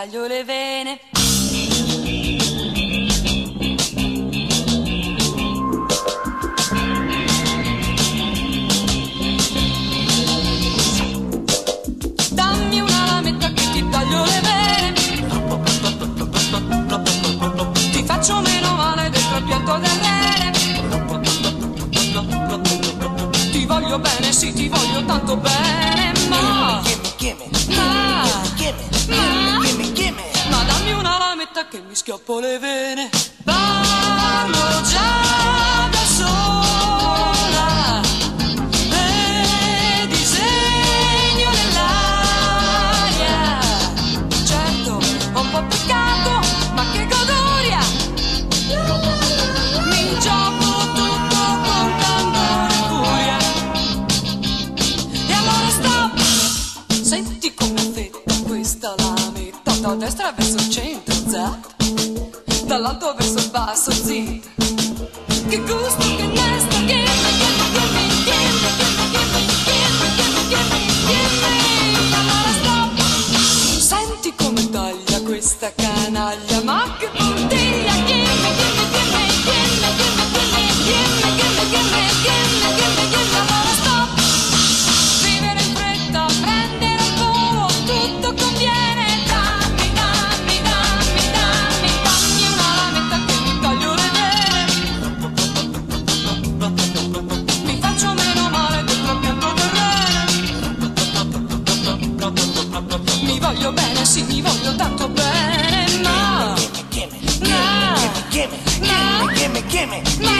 taglio le vene. Dammi una lametta che ti taglio le vene. Ti faccio meno male dentro il pianto del nene. Ti voglio bene, sì, ti voglio tanto bene, ma... Ma dammi una lametta che mi schioppo le vene. Parlo già da sola e disegno nell'aria. Certo, ho un po' peccato, ma che godoria. Mi gioco tutto con candore e furia. E allora stop. Senti come fetta questa lametta. Da destra verso il centro, zac. Dall'alto verso il basso, zit. Che gusto, che nesto, che senti come taglia questa canaglia, ma che bottiglia, vivere in fretta, prendere il volo, tutto conviene. Mi voglio bene, sì, mi voglio tanto bene, ma...